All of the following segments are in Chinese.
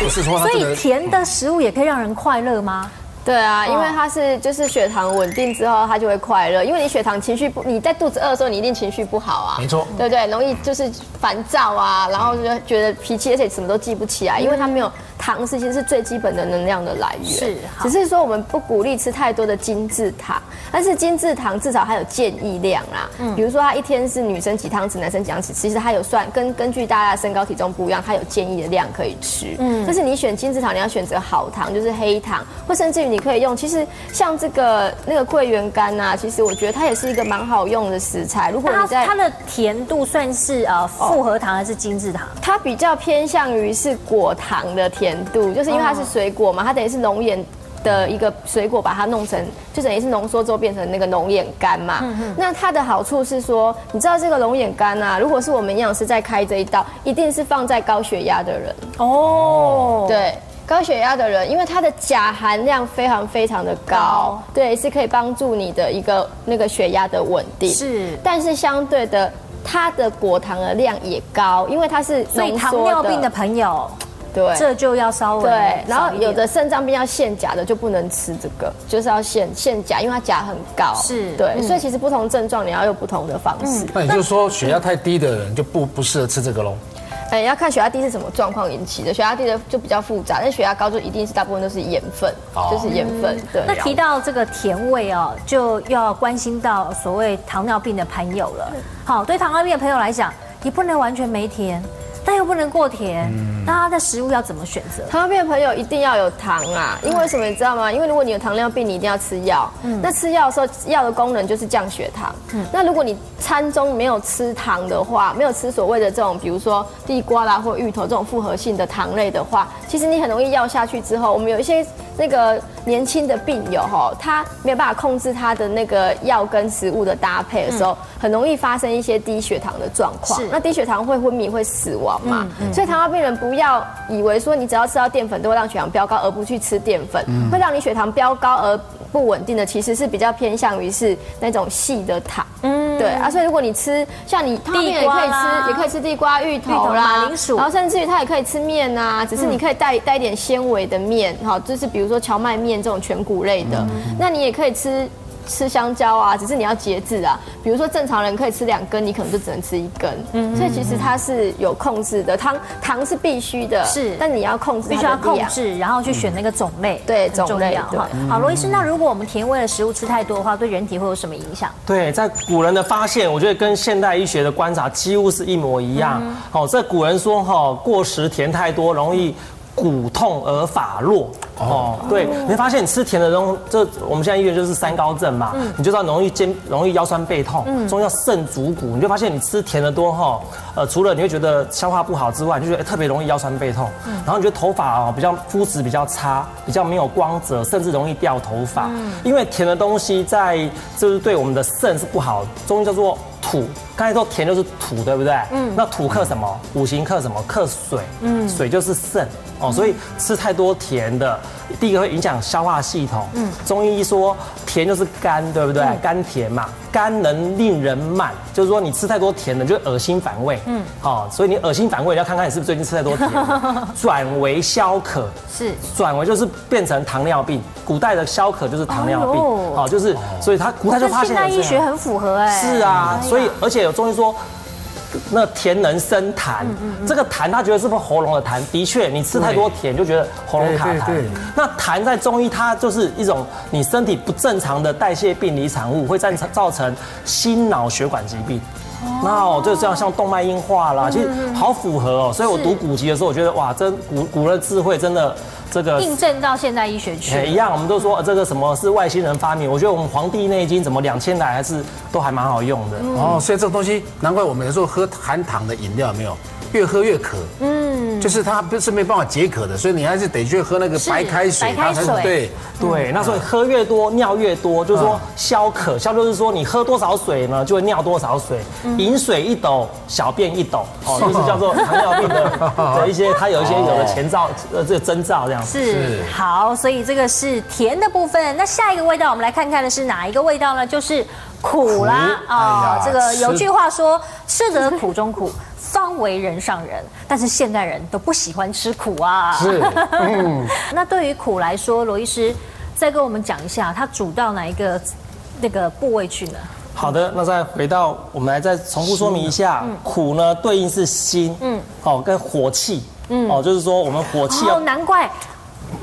不是说。所以甜的食物也可以让人快乐吗？ 对啊，因为它是就是血糖稳定之后，它就会快乐。因为你血糖情绪不，你在肚子饿的时候，你一定情绪不好啊，没错，对不对？容易就是烦躁啊，然后就觉得脾气，而且什么都记不起来，因为它没有糖，其实是最基本的能量的来源。是，只是说我们不鼓励吃太多的精致糖，但是精致糖至少它有建议量啦。比如说它一天是女生几汤匙，男生几汤匙，其实它有算根据大家的身高体重不一样，它有建议的量可以吃。但是你选精致糖，你要选择好糖，就是黑糖，或甚至于。 你可以用，其实像这个那个桂圆干呐，其实我觉得它也是一个蛮好用的食材。如果你在它的甜度算是复合糖还是精致糖？它比较偏向于是果糖的甜度，就是因为它是水果嘛，它等于是熔岩。 的一个水果，把它弄成，就等于是浓缩之后变成那个龙眼干嘛。那它的好处是说，你知道这个龙眼干啊，如果是我们营养师在开这一道，一定是放在高血压的人哦。对，高血压的人，因为它的钾含量非常的高，对，是可以帮助你的一个那个血压的稳定。是，但是相对的，它的果糖的量也高，因为它是浓缩的。所以糖尿病的朋友。 对，这就要稍微对，然后有的肾脏病要限钾的就不能吃这个，就是要限钾，因为它钾很高。是，对，所以其实不同症状你要用不同的方式。那也就是说，血压太低的人就不适合吃这个喽。哎，要看血压低是什么状况引起的，血压低的就比较复杂，但血压高就一定是大部分都是盐分，就是盐分。对。那提到这个甜味哦，就要关心到所谓糖尿病的朋友了。好，对糖尿病的朋友来讲，你不能完全没甜。 但又不能过甜，那它的食物要怎么选择？糖尿病的朋友一定要有糖啊，因为什么你知道吗？因为如果你有糖尿病，你一定要吃药。那吃药的时候，药的功能就是降血糖。那如果你餐中没有吃糖的话，没有吃所谓的这种，比如说地瓜啦或芋头这种复合性的糖类的话，其实你很容易药下去之后，我们有一些那个年轻的病友哈，他没有办法控制他的那个药跟食物的搭配的时候，很容易发生一些低血糖的状况。那低血糖会昏迷，会死亡。 所以糖尿病人不要以为说你只要吃到淀粉都会让血糖飙高，而不去吃淀粉，会让你血糖飙高而不稳定的，其实是比较偏向于是那种细的糖。对啊，所以如果你吃像你糖尿病人也可以吃地瓜、芋头啦，马铃薯，然后甚至于它也可以吃面啊，只是你可以带一点纤维的面，哈，就是比如说荞麦面这种全谷类的，那你也可以吃香蕉啊，只是你要节制啊。比如说正常人可以吃2根，你可能就只能吃1根。所以其实它是有控制的，糖是必须的，是，但你要控制，必须要控制，然后去选那个种类，对，种类哈。好，罗医师，那如果我们甜味的食物吃太多的话，对人体会有什么影响？对，在古人的发现，我觉得跟现代医学的观察几乎是一模一样。好，在古人说哈，过食甜太多容易。 骨痛而发弱哦，对，你会发现你吃甜的东西，这我们现在医院就是3高症嘛，你就知道容易腰酸背痛，中药肾主骨，你就发现你吃甜的多哈，除了你会觉得消化不好之外，你就觉得特别容易腰酸背痛，然后你觉得头发哦比较肤质比较差，比较没有光泽，甚至容易掉头发，因为甜的东西就是对我们的肾是不好，中医叫做。 土，刚才说甜就是土，对不对？那土克什么？5行克什么？克水。水就是肾哦，所以吃太多甜的，第一个会影响消化系统。中医说甜就是甘，对不对？甘甜嘛，甘能令人慢，就是说你吃太多甜的，就恶心反胃。好，所以你恶心反胃，你要看看你是不是最近吃太多甜，转为消渴，是转为就是变成糖尿病。古代的消渴就是糖尿病，哦，就是所以他古代就发现现代医学很符合哎，是啊。 所以，而且有中医说，那甜能生痰，这个痰他觉得是不是喉咙的痰？的确，你吃太多甜就觉得喉咙卡痰。那痰在中医它就是一种你身体不正常的代谢病理产物，会造成心脑血管疾病。 那就这样，像动脉硬化啦，其实好符合哦。所以我读古籍的时候，我觉得哇，真古人智慧真的这个印证到现代医学去一样。我们都说这个什么是外星人发明，我觉得我们《黄帝内经》怎么2000来还是都还蛮好用的哦。所以这个东西，难怪我们有时候喝含糖的饮料没有，越喝越渴。就是它不是没办法解渴的，所以你还是得去喝那个白开水，它才对对。那所以喝越多尿越多，就是说消渴。消就是说你喝多少水呢，就会尿多少水。 饮水一斗，小便一斗，哦，就是叫做糖尿病的一些，它有一些有的前兆，这征兆这样子。是好，所以这个是甜的部分。那下一个味道，我们来看看的是哪一个味道呢？就是苦啦，哦，这个有句话说，吃得苦中苦。稍微人上人，但是现代人都不喜欢吃苦啊。是，嗯、那对于苦来说，罗医师再跟我们讲一下，它煮到哪一个那个部位去呢？ 好的，那再回到我们来再重复说明一下，苦呢对应是心，嗯，哦跟火气，嗯，哦就是说我们火气哦，难怪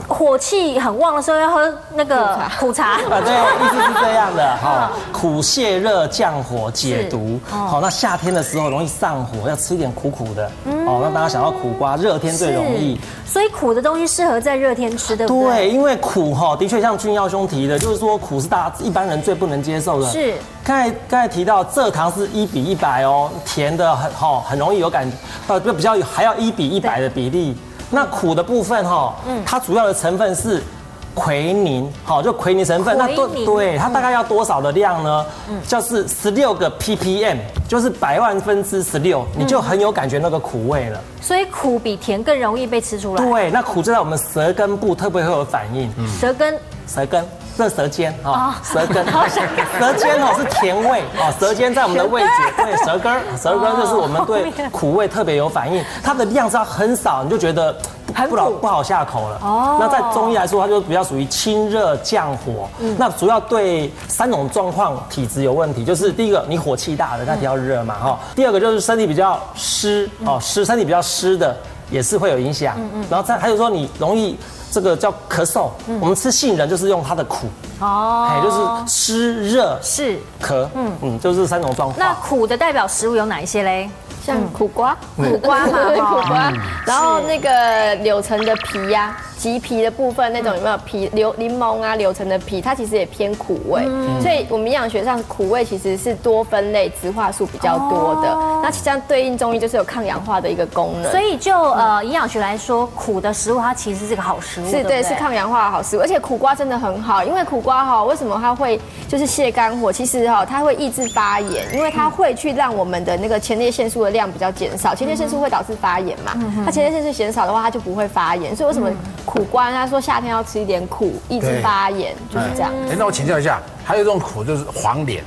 火气很旺的时候要喝那个苦茶啊，对，意思是这样的哈，苦泄热降火解毒，好，那夏天的时候容易上火，要吃一点苦苦的，哦，让大家想到苦瓜，热天最容易，所以苦的东西适合在热天吃，对不对？对，因为苦哈的确像君耀兄提的，就是说苦是大一般人最不能接受的，是。 刚才提到蔗糖是1:100哦，甜的很哈、哦，很容易有感，比较还要1:100的比例。那苦的部分哈、哦，嗯、它主要的成分是奎宁，好、哦，就奎宁成分。那对它大概要多少的量呢？嗯、就是16个 ppm， 就是1/1000000之16，你就很有感觉那个苦味了。所以苦比甜更容易被吃出来。对，那苦就在我们舌根部特别会有反应。嗯、舌根。 这舌尖啊，舌根，舌尖哦是甜味啊，舌尖在我们的味觉，对，舌根就是我们对苦味特别有反应，它的量是要很少，你就觉得不好下口了。哦，那在中医来说，它就比较属于清热降火。那主要对3种状况体质有问题，就是第一个你火气大的，那比较热嘛哈；第二个就是身体比较湿哦，身体比较湿的也是会有影响。然后再还有说你容易。 这个叫咳嗽，我们吃杏仁就是用它的苦哦，哎，就是湿热是咳，就是3种状况。那苦的代表食物有哪一些嘞？像苦瓜嘛，苦瓜，然后那个柳橙的皮呀，橘皮的部分那种有没有皮？柠檬啊，柳橙的皮，它其实也偏苦味，所以我们营养学上苦味其实是多酚类植化素比较多的。那其实对应中医就是有抗氧化的一个功能。所以就营养学来说，苦的食物它其实是个好食物。 是对，是抗氧化的好食物，而且苦瓜真的很好，因为苦瓜哈，为什么它会就是泻肝火？其实哈，它会抑制发炎，因为它会去让我们的那个前列腺素的量比较减少，前列腺素会导致发炎嘛，它前列腺素减少的话，它就不会发炎，所以为什么苦瓜他说夏天要吃一点苦，抑制发炎就是这样。哎，那我请教一下，还有一种苦就是黄连，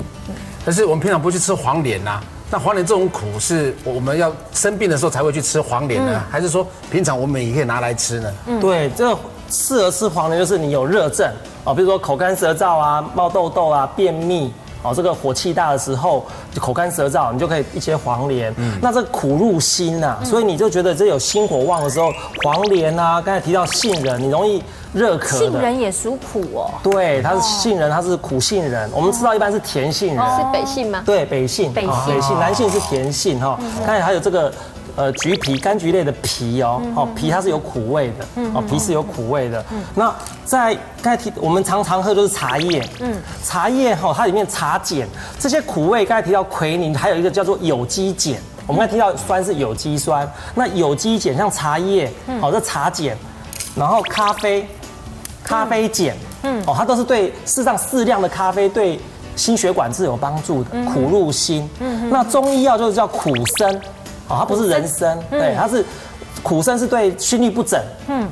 但是我们平常不去吃黄连呐。 那黄连这种苦是我们要生病的时候才会去吃黄连呢，还是说平常我们也可以拿来吃呢？对，这个适合吃黄连就是你有热症哦，比如说口干舌燥啊、冒痘痘啊、便秘哦，这个火气大的时候就口干舌燥，你就可以一些黄连。那这苦入心呐，所以你就觉得这有心火旺的时候，黄连啊，刚才提到杏仁，你容易。 热咳，杏仁也属苦哦。对，它是杏仁，它是苦杏仁。我们吃到一般是甜杏仁，是北杏吗？对，北杏，北杏，南杏是甜杏哈。刚才还有这个橘皮，柑橘类的皮哦，哦皮它是有苦味的，哦皮是有苦味的。那在刚才提我们常喝就是茶叶，茶叶哈它里面茶碱这些苦味，刚才提到奎宁，还有一个叫做有机碱。我们刚才提到酸是有机酸，那有机碱像茶叶，好这茶碱，然后咖啡碱，哦，它都是对适当适量的咖啡对心血管是有帮助的，苦入心。那中医药就是叫苦参，哦，它不是人参，对，它是苦参是对心律不整，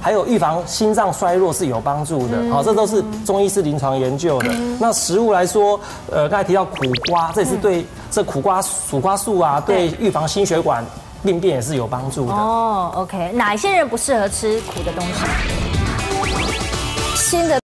还有预防心脏衰弱是有帮助的，好，这都是中医是临床研究的。那食物来说，刚才提到苦瓜，这也是对这苦瓜素啊，对预防心血管病变也是有帮助的。哦 ，OK， 哪一些人不适合吃苦的东西？ 新的。